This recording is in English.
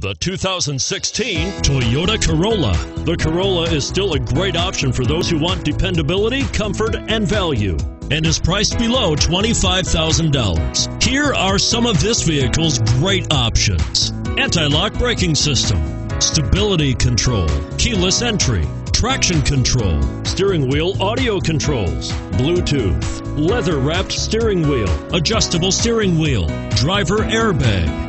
The 2016 Toyota Corolla. The Corolla is still a great option for those who want dependability, comfort, and value, and is priced below $25,000. Here are some of this vehicle's great options: anti-lock braking system, stability control, keyless entry, traction control, steering wheel audio controls, Bluetooth, leather-wrapped steering wheel, adjustable steering wheel, driver airbag,